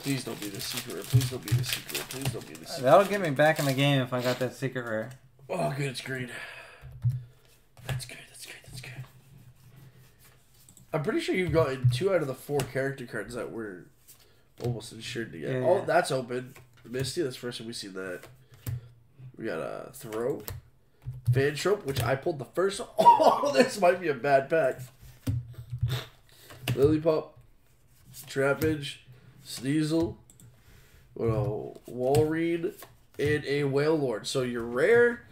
Please don't be the secret. Please don't be the secret. Please don't be the secret. That'll get me back in the game if I got that secret rare. Oh, good. It's green. That's good. That's good. That's good. I'm pretty sure you've gotten 2 out of the 4 character cards that we're almost insured to get. Yeah. Oh, that's open. Misty, that's the first time we've seen that. We got a throw. Fantrope, which I pulled the first one. Oh, this might be a bad pack. Lillipup. Trappage. Sneasel, Walrein, and a Wailord. So your rare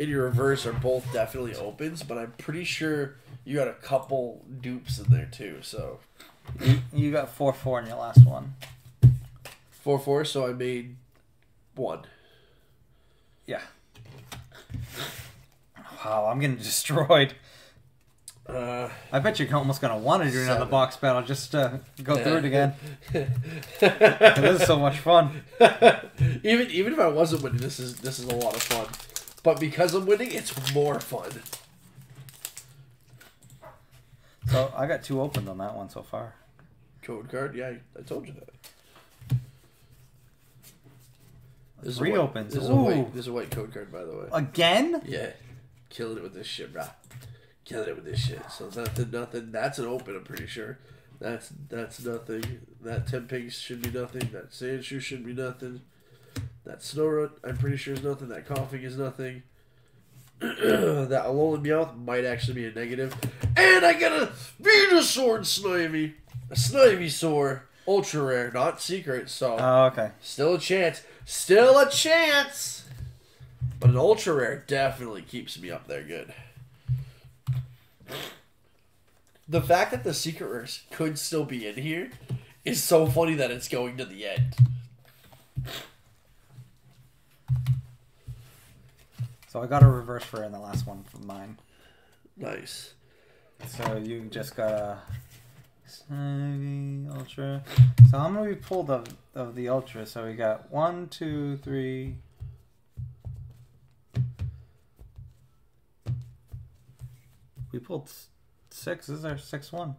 and your reverse are both definitely opens, but I'm pretty sure you got a couple dupes in there too. So you got 4/4 in your last one. 4/4, so I made 1. Yeah. Wow, I'm getting destroyed. I bet you're almost going to want to do another box battle just to go through it again. This is so much fun. Even if I wasn't winning, this is a lot of fun. But because I'm winning, it's more fun. So I got 2 opened on that one so far. Code card? Yeah, I told you that. This 3 opens. This is a white code card, by the way. Again? Yeah. Killing it with this shit, brah. Killing it with this shit. So it's nothing. That's an open, I'm pretty sure. That's nothing. That Tempest should be nothing. That Sandshrew should be nothing. That Snorunt, I'm pretty sure, is nothing. That Coughing is nothing. That Alolan Meowth might actually be a negative. And I got a Venusaur and Snivy. A Snivysaur. Ultra rare. Not secret, so. Oh, okay. Still a chance. Still a chance! But an ultra rare definitely keeps me up there good. The fact that the secret rares could still be in here is so funny that it's going to the end. So I got a reverse rare in the last one from mine. Nice. So you just got a Snivy Ultra. So how many we pulled of the Ultra? So we got 1, 2, 3... We pulled 6. This is our 6th one.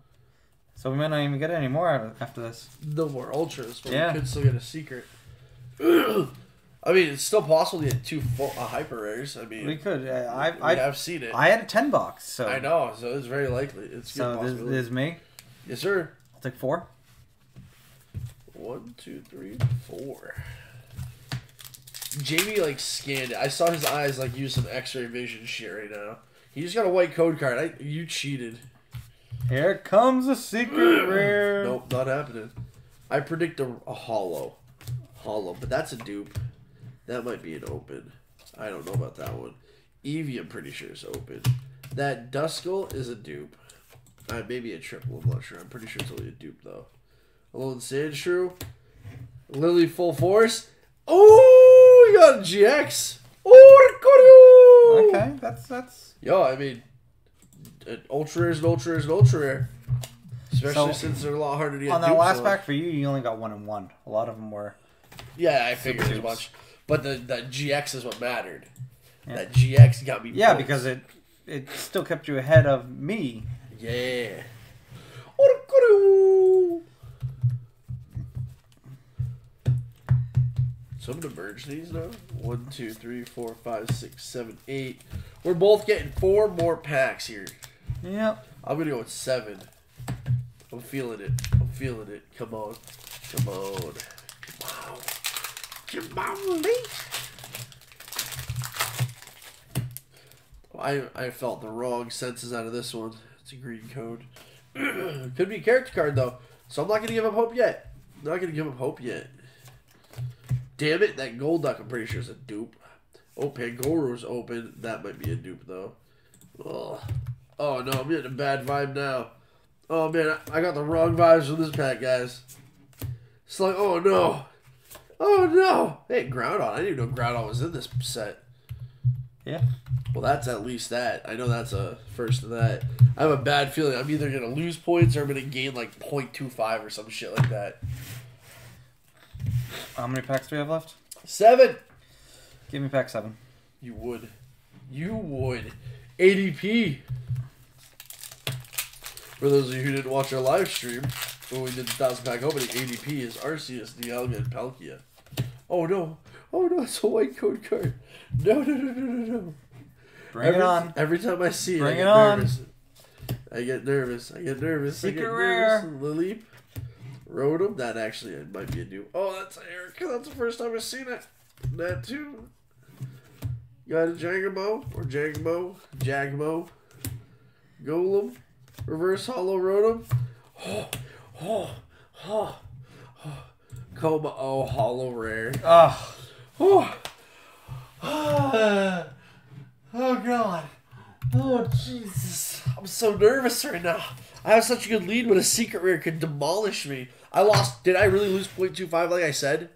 So we might not even get any more after this. No more ultras, but yeah. We could still get a secret. I mean, it's still possible to get 2 full, hyper rares. I mean, we could. I've seen it. I had a 10 box. So I know, so it's very likely. It's a good possibility. So this is me? Yes, sir. I'll take 4. 1, 2, 3, 4. Jamie, like, scanned it. I saw his eyes, like, use some X-ray vision shit right now. He just got a white code card. You cheated. Here comes a secret rare. Nope, not happening. I predict a hollow. Hollow, but that's a dupe. That might be an open. I don't know about that one. Eevee, I'm pretty sure, is open. That Duskull is a dupe. Maybe a triple, I'm not sure. I'm pretty sure it's only a dupe, though. Alolan Sandshrew. Lily Full Force. Oh, we got a GX. Oh, Rikoru! Okay, that's... Yo, I mean, an ultra rare is an ultra rare is an ultra rare. Especially since they're a lot harder to get. On that last pack for you, you only got 1 and 1. A lot of them were... Yeah, I figured as much. But the GX is what mattered. Yeah. That GX got me... Yeah, pulled. Because it still kept you ahead of me. Yeah. Rikoru! So I'm going to merge these now. 1, 2, 3, 4, 5, 6, 7, 8. We're both getting 4 more packs here. Yep. I'm going to go with 7. I'm feeling it. I'm feeling it. Come on. Come on. Come on. Come on, mate. I felt the wrong senses out of this one. It's a green code. Could be a character card, though. So I'm not going to give up hope yet. I'm not going to give up hope yet. Damn it, that Golduck I'm pretty sure is a dupe. Oh, Pangoru's open. That might be a dupe, though. Ugh. Oh, no, I'm getting a bad vibe now. Oh, man, I got the wrong vibes from this pack, guys. It's like, oh, no. Oh, no. Hey, Groudon. I didn't even know Groudon was in this set. Yeah. Well, that's at least that. I know that's a first of that. I have a bad feeling. I'm either going to lose points or I'm going to gain, like, 0.25 or some shit like that. How many packs do we have left? 7. Give me pack 7. You would. You would. ADP. For those of you who didn't watch our live stream, when we did the 1,000 pack opening, ADP is Arceus, Dialga, and Palkia. Oh no. Oh no, it's a white code card. No, no, no, no, no, no. Bring it on. Every time I see it, I get nervous. Secret rare. Lily. Rotom. That actually might be a new. Oh, that's Erica. That's the first time I've seen it. That too. Got a Jagamo or Jagmo. Golem. Reverse Hollow Rotom. Oh, oh, oh, oh. Coma. Oh, Hollow Rare. Oh. Oh. Oh. Oh, God. Oh, Jesus. I'm so nervous right now. I have such a good lead when a secret rare could demolish me. I lost. Did I really lose 0.25 like I said?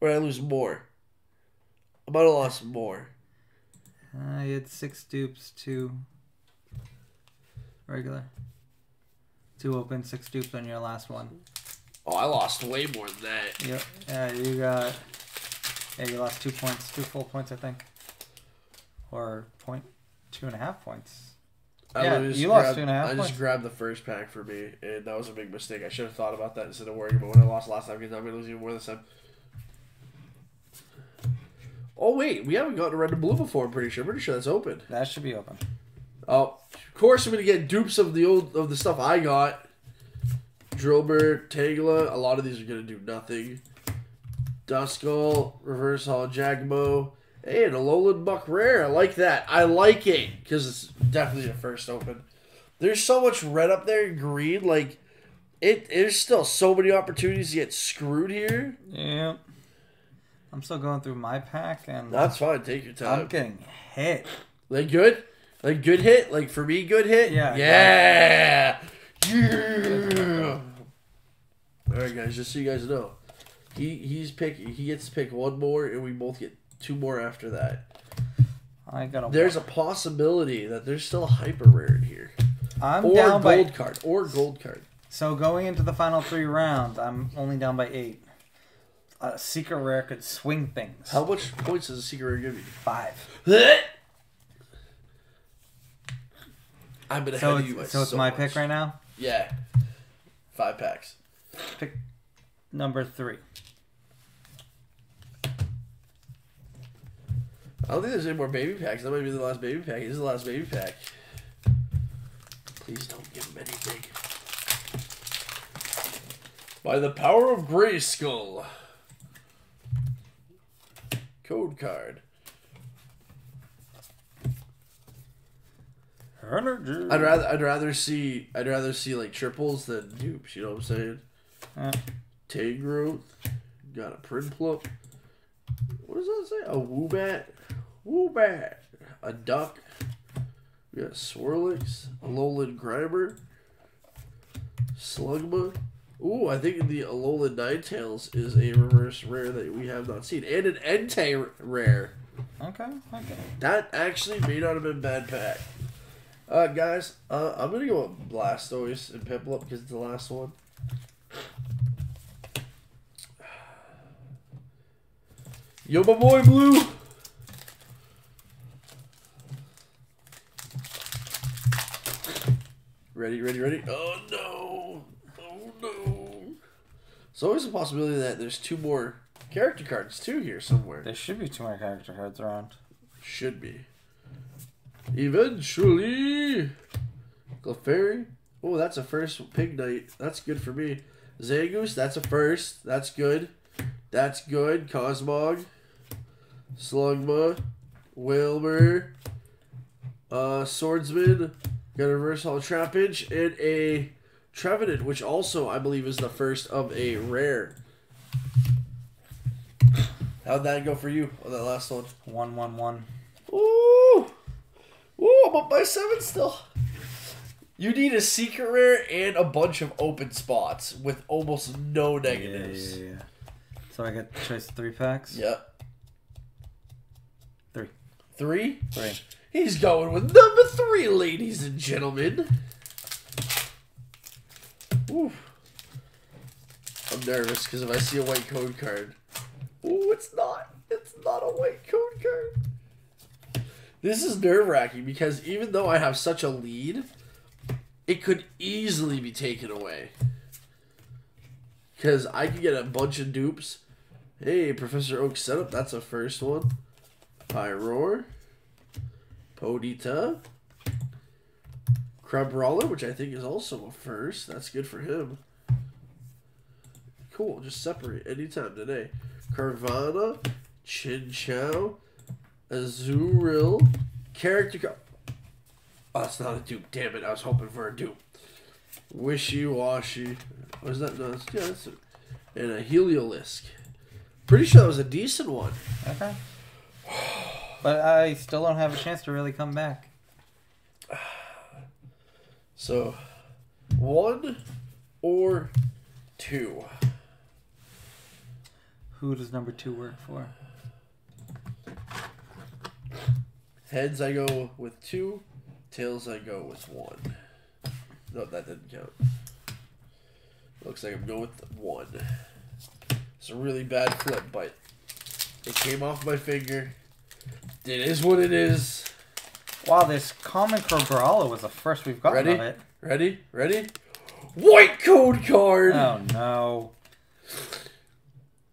Or did I lose more? I might have lost more. I had 6 dupes, 2 regular. 2 open, 6 dupes on your last one. Oh, I lost way more than that. Yep. Yeah, you got... Yeah, you lost 2 points, 2 full points, I think. Or 2.5 points. Yeah, you lost 2.5 points. I just grabbed the first pack for me, and that was a big mistake. I should have thought about that instead of worrying about what I lost last time, because I'm going to lose even more this time. Oh, wait. We haven't gotten a red and blue before, I'm pretty sure. I'm pretty sure that's open. That should be open. Oh, of course I'm going to get dupes of the stuff I got. Drillbur, Tangela. A lot of these are going to do nothing. Duskull, Reverse Hall, Jagmo, hey, an Alolan Buck Rare. I like that. I like it because it's definitely the first open. There's so much red up there and green. Like, there's still so many opportunities to get screwed here. Yeah. I'm still going through my pack. And that's fine. Take your time. I'm getting hit. Like, good? Like, good hit? Like, for me, good hit? Yeah. Yeah. Yeah. All right, guys. Just so you guys know. He gets to pick one more, and we both get 2 more after that. There's a possibility that there's still a hyper rare in here. I'm or down by gold card or gold card. So going into the final 3 rounds, I'm only down by 8. A secret rare could swing things. How much points does a secret rare give you? 5. I'm ahead of you. So it's my pick right now. Yeah, 5 packs. Pick number 3. I don't think there's any more baby packs. That might be the last baby pack. This is the last baby pack. Please don't give him anything. By the power of Grayskull. Code card. Energy. I'd rather see like triples than dupes, you know what I'm saying? Tangrowth. Got a Prinplup. What does that say? A Woobat. Woobat. A Duck. We got Swirlix. Alolan Grimer. Slugma. Ooh, I think the Alolan Ninetales is a reverse rare that we have not seen. And an Entei rare. Okay, okay. That actually may not have been bad pack. Guys, I'm going to go with Blastoise and Piplup because it's the last one. Yo, my boy, Blue! Ready? Oh, no! Oh, no! There's always a possibility that there's 2 more character cards, too, here somewhere. There should be 2 more character cards around. Should be. Eventually! Clefairy. Oh, that's a first. Pig Knight. That's good for me. Zangoose, that's a first. That's good. That's good. Cosmog. Slugma. Wailmer. Swordsman. Got a Reverse Hall Trappage. And a Trevenant, which also, I believe, is the first of a rare. How'd that go for you on that last one? 1-1-1. Ooh! Ooh, I'm up by 7 still. You need a secret rare and a bunch of open spots with almost no negatives. Yeah. So I get to choose 3 packs? Yep. 3. 3? 3. He's going with number 3, ladies and gentlemen. Oof. I'm nervous because if I see a white code card. Ooh, it's not. It's not a white code card. This is nerve-wracking because even though I have such a lead, it could easily be taken away. Because I could get a bunch of dupes. Hey, Professor Oak setup. That's a first one. Pyroar. Podita. Crabrawler, which I think is also a first. That's good for him. Cool. Just separate anytime today. Carvanha. Chinchou. Azurill. Character. Oh, that's not a dupe. Damn it. I was hoping for a dupe. Wishy-washy. Was that? No, that's, yeah, that's it. And a Heliolisk. Pretty sure that was a decent one. Okay. But I still don't have a chance to really come back. So, one or two. Who does number two work for? Heads, I go with two. Tails, I go with one. No, that didn't count. Looks like I'm going with one. It's a really bad flip, but it came off my finger. It is what it is. Wow, this common Crabrawler was the first we've gotten of it. Ready? Ready? White code card! Oh, no.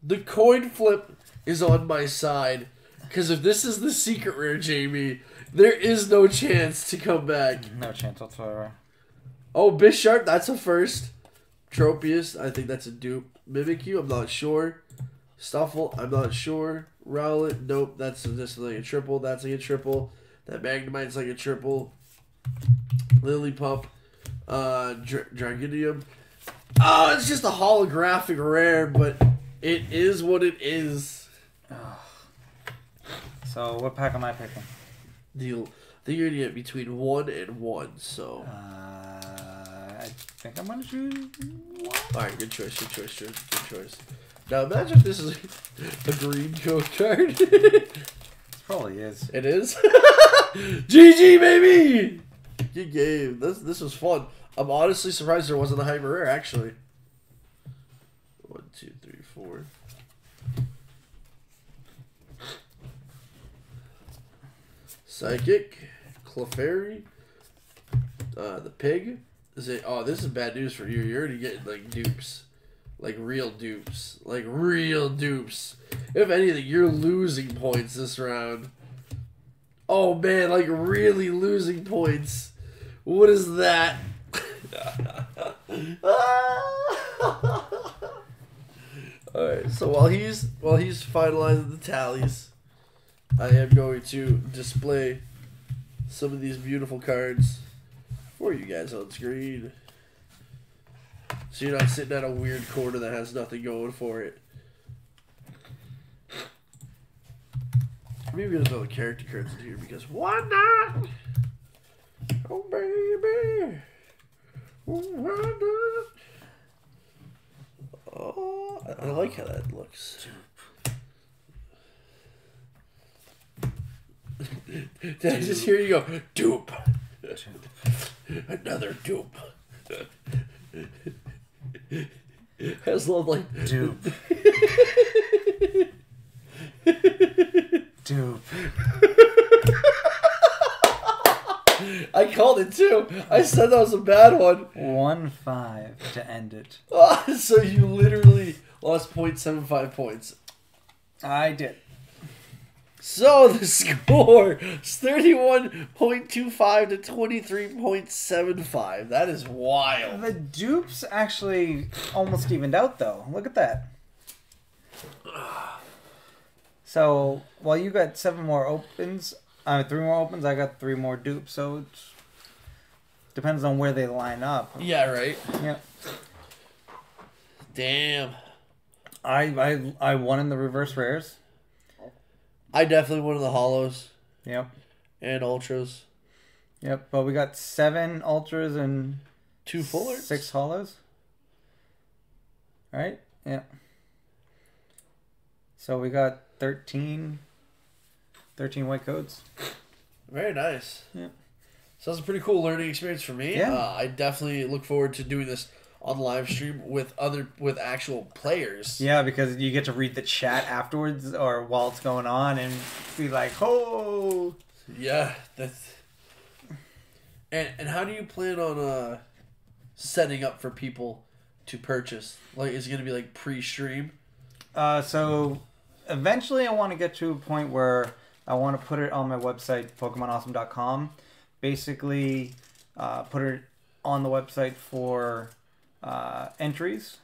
The coin flip is on my side. Because if this is the secret rare, Jamie, there is no chance to come back. No chance whatsoever. Oh, Bisharp, that's a first. Tropius, I think that's a dupe. Mimikyu, I'm not sure. Stuffle, I'm not sure. Rowlet, nope, that's just like a triple. That's like a triple. That Magnemite's like a triple. Lillipup, Dragonium. Oh, it's just a holographic rare, but it is what it is. So, what pack am I picking? Deal. I think you're going to get between one and one, so. I think I'm gonna choose one. Alright, good choice, good choice, good choice. Now imagine if this is a green code card. It probably is. It is? GG, baby! Good game. This was fun. I'm honestly surprised there wasn't a hyper rare, actually. 1, 2, 3, 4. Psychic. Clefairy. The pig. Say, oh, this is bad news for you. You're already getting, like, dupes. Like, real dupes. Like, real dupes. If anything, you're losing points this round. Oh, man, like, really losing points. What is that? Alright, so while he's finalizing the tallies, I am going to display some of these beautiful cards for you guys on screen, so you're not sitting at a weird corner that has nothing going for it. Maybe there's all the character cards in here because why not? Oh baby, why not? Oh, I like how that looks. Did I just hear you go dupe? Another dupe. Has love like dupe. Dupe. I called it too. I said that was a bad one. 1-5 to end it. Oh, so you literally lost 0.75 points. I did. So the score is 31.25 to 23.75. That is wild. The dupes actually almost evened out, though. Look at that. So while you got 3 more opens, I got 3 more dupes. So it depends on where they line up. Yeah, right. Yeah. Damn. I won in the reverse rares. I definitely won the hollows. Yep. And ultras. Yep, but we got 7 ultras and 2 full arts? 6 hollows. Right? Yeah. So we got 13 white codes. Very nice. Yeah. So that's a pretty cool learning experience for me. Yeah. I definitely look forward to doing this on live stream with actual players. Yeah, because you get to read the chat afterwards or while it's going on and be like, oh. Yeah, that's... And how do you plan on setting up for people to purchase? Like, is it going to be, like, pre-stream? So, eventually I want to get to a point where I want to put it on my website, PokemonAwesome.com. Basically, put it on the website for entries.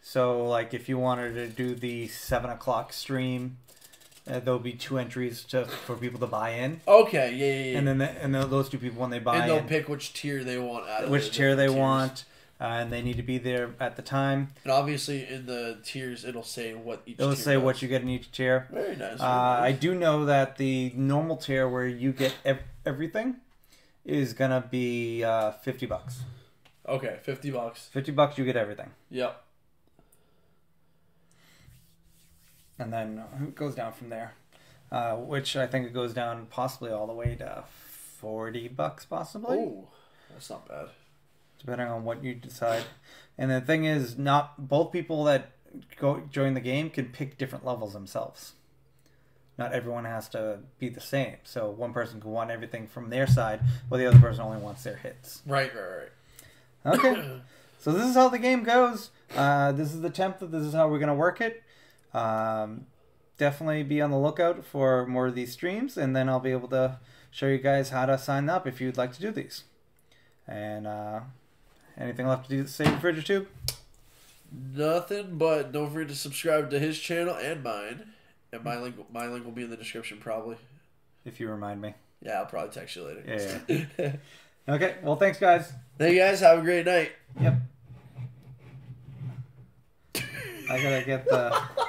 So, like, if you wanted to do the 7 o'clock stream... there'll be 2 entries for people to buy in. Okay, yeah. And then those 2 people, when they buy in... And they'll pick which tier they want out of it. Which tier they want, and they need to be there at the time. And obviously in the tiers, it'll say what each tier It'll say does. What you get in each tier. Very nice. I do know that the normal tier where you get everything is going to be $50. Okay, $50. $50, you get everything. Yep. And then it goes down from there, which I think it goes down possibly all the way to $40, possibly. Oh, that's not bad. Depending on what you decide. And the thing is, not both people that join the game can pick different levels themselves. Not everyone has to be the same. So one person can want everything from their side, while the other person only wants their hits. Right. Okay. So this is how the game goes. This is the template. This is how we're going to work it. Definitely be on the lookout for more of these streams, and then I'll be able to show you guys how to sign up if you'd like to do these. And anything left to say, RefrigerTube? Nothing, but don't forget to subscribe to his channel and mine. And my link will be in the description probably. If you remind me. Yeah, I'll probably text you later. Yeah. Okay, well, thanks guys. Thank you guys. Have a great night. Yep. I gotta get the